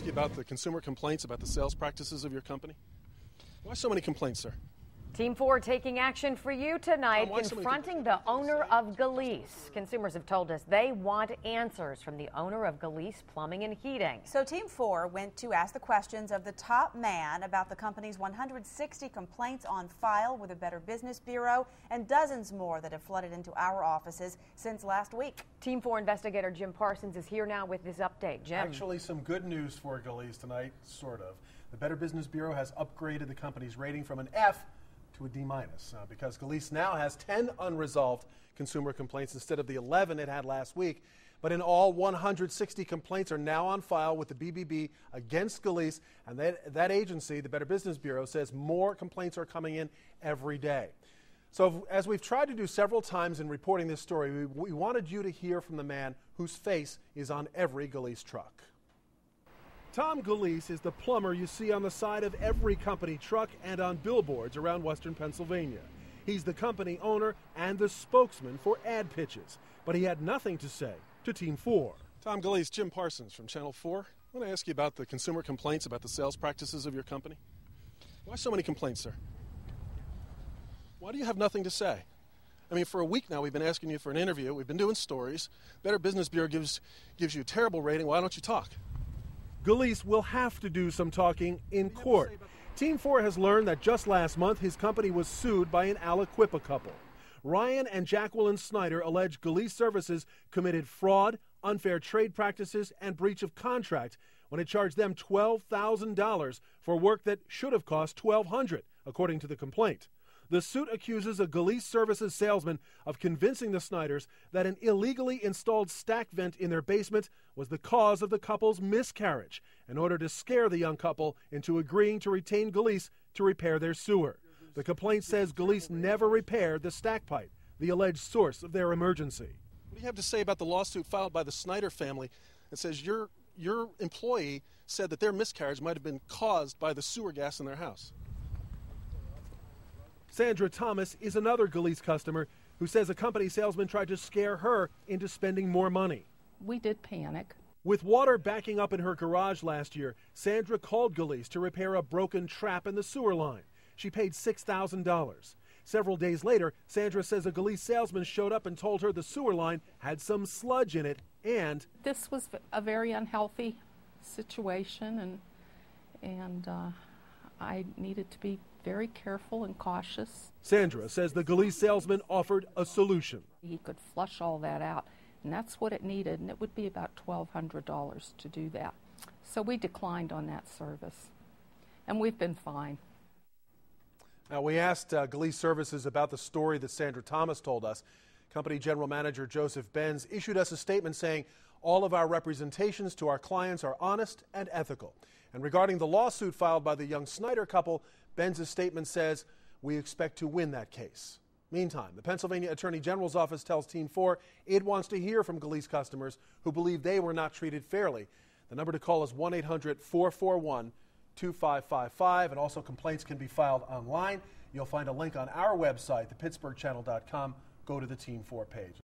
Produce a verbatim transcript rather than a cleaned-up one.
ask you about the consumer complaints about the sales practices of your company? Why so many complaints, sir? Team four taking action for you tonight, Tom, confronting the owner of Gillece. Consumers have told us they want answers from the owner of Gillece Plumbing and Heating. So Team four went to ask the questions of the top man about the company's one hundred sixty complaints on file with the Better Business Bureau and dozens more that have flooded into our offices since last week. Team four investigator Jim Parsons is here now with this update. Jim. Actually, some good news for Gillece tonight, sort of. The Better Business Bureau has upgraded the company's rating from an F to a D minus, uh, because Gillece now has ten unresolved consumer complaints instead of the eleven it had last week. But in all, one hundred sixty complaints are now on file with the B B B against Gillece, and that, that agency, the Better Business Bureau, says more complaints are coming in every day. So as we've tried to do several times in reporting this story, we, we wanted you to hear from the man whose face is on every Gillece truck. Tom Gillece is the plumber you see on the side of every company truck and on billboards around western Pennsylvania. He's the company owner and the spokesman for ad pitches, but he had nothing to say to Team four. Tom Gillece, Jim Parsons from Channel four. I want to ask you about the consumer complaints about the sales practices of your company. Why so many complaints, sir? Why do you have nothing to say? I mean, for a week now, we've been asking you for an interview. We've been doing stories. Better Business Bureau gives, gives you a terrible rating. Why don't you talk? Gillece will have to do some talking in court. Team four has learned that just last month, his company was sued by an Aliquippa couple. Ryan and Jacqueline Snyder allege Gillece Services committed fraud, unfair trade practices, and breach of contract when it charged them twelve thousand dollars for work that should have cost twelve hundred dollars, according to the complaint. The suit accuses a Gillece Services salesman of convincing the Snyders that an illegally installed stack vent in their basement was the cause of the couple's miscarriage in order to scare the young couple into agreeing to retain Gillece to repair their sewer. The complaint says Gillece never repaired the stack pipe, the alleged source of their emergency. What do you have to say about the lawsuit filed by the Snyder family that says your, your employee said that their miscarriage might have been caused by the sewer gas in their house? Sandra Thomas is another Gillece customer who says a company salesman tried to scare her into spending more money. We did panic. With water backing up in her garage last year, Sandra called Gillece to repair a broken trap in the sewer line. She paid six thousand dollars. Several days later, Sandra says a Gillece salesman showed up and told her the sewer line had some sludge in it and... This was a very unhealthy situation, and, and uh, I needed to be very careful and cautious. Sandra says the Gillece salesman offered a solution. He could flush all that out, and that's what it needed, and it would be about twelve hundred dollars to do that. So we declined on that service, and we've been fine. Now, we asked uh, Gillece Services about the story that Sandra Thomas told us. Company General Manager Joseph Benz issued us a statement saying, "All of our representations to our clients are honest and ethical." And regarding the lawsuit filed by the young Snyder couple, Benz's statement says, "We expect to win that case." Meantime, the Pennsylvania Attorney General's office tells Team four it wants to hear from Gillece customers who believe they were not treated fairly. The number to call is one eight hundred, four four one, two five five five, and also complaints can be filed online. You'll find a link on our website, the pittsburgh channel dot com. Go to the Team four page.